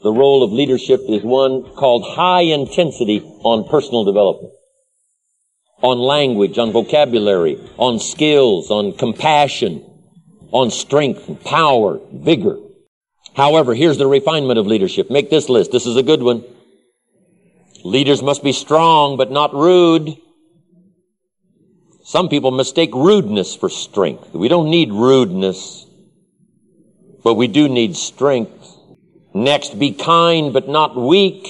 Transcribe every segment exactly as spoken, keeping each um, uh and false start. the role of leadership is one called high intensity on personal development, on language, on vocabulary, on skills, on compassion, on strength, and power, vigor. However, here's the refinement of leadership. Make this list. This is a good one. Leaders must be strong but not rude. Some people mistake rudeness for strength. We don't need rudeness, but we do need strength. Next, be kind but not weak.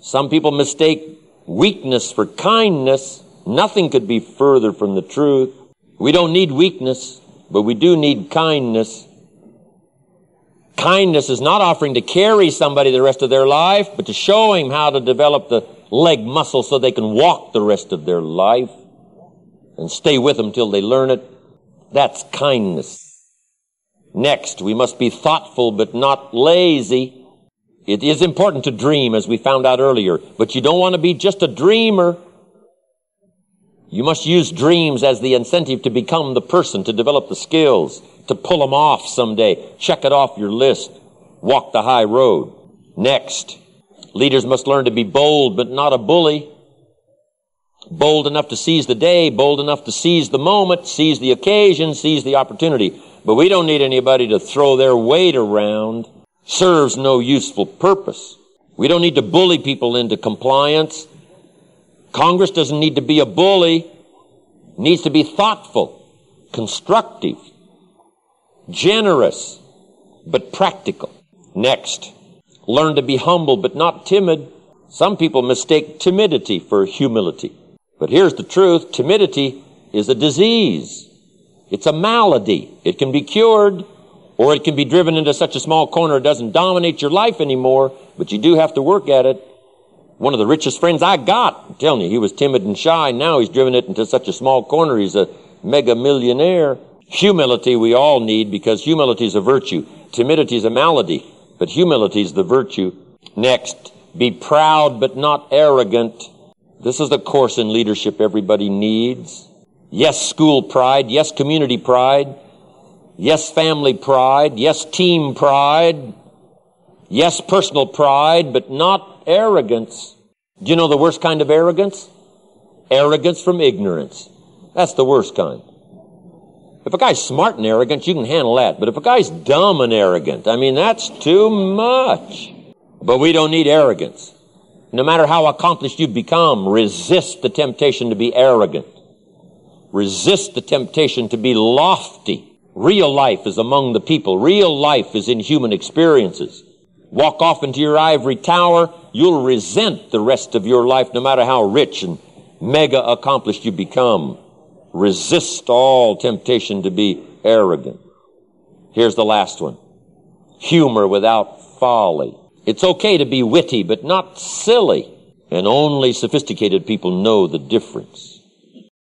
Some people mistake weakness for kindness. Nothing could be further from the truth. We don't need weakness, but we do need kindness. Kindness is not offering to carry somebody the rest of their life, but to show him how to develop the leg muscle so they can walk the rest of their life and stay with them till they learn it. That's kindness. Next, we must be thoughtful but not lazy. It is important to dream, as we found out earlier, but you don't want to be just a dreamer. You must use dreams as the incentive to become the person, to develop the skills, to pull them off someday. Check it off your list. Walk the high road. Next, leaders must learn to be bold but not a bully. Bold enough to seize the day, bold enough to seize the moment, seize the occasion, seize the opportunity. But we don't need anybody to throw their weight around. Serves no useful purpose. We don't need to bully people into compliance. Congress doesn't need to be a bully. It needs to be thoughtful, constructive, generous, but practical. Next, learn to be humble but not timid. Some people mistake timidity for humility. But here's the truth. Timidity is a disease. It's a malady. It can be cured, or it can be driven into such a small corner it doesn't dominate your life anymore, but you do have to work at it. One of the richest friends I got, I'm telling you, he was timid and shy. Now he's driven it into such a small corner, he's a mega millionaire. Humility we all need, because humility is a virtue. Timidity is a malady, but humility is the virtue. Next, be proud but not arrogant. This is the course in leadership everybody needs. Yes, school pride. Yes, community pride. Yes, family pride. Yes, team pride. Yes, personal pride, but not arrogance. Do you know the worst kind of arrogance? Arrogance from ignorance. That's the worst kind. If a guy's smart and arrogant, you can handle that. But if a guy's dumb and arrogant, I mean, that's too much. But we don't need arrogance. No matter how accomplished you become, resist the temptation to be arrogant. Resist the temptation to be lofty. Real life is among the people. Real life is in human experiences. Walk off into your ivory tower. You'll resent the rest of your life, no matter how rich and mega accomplished you become. Resist all temptation to be arrogant. Here's the last one. Humor without folly. It's okay to be witty, but not silly. And only sophisticated people know the difference.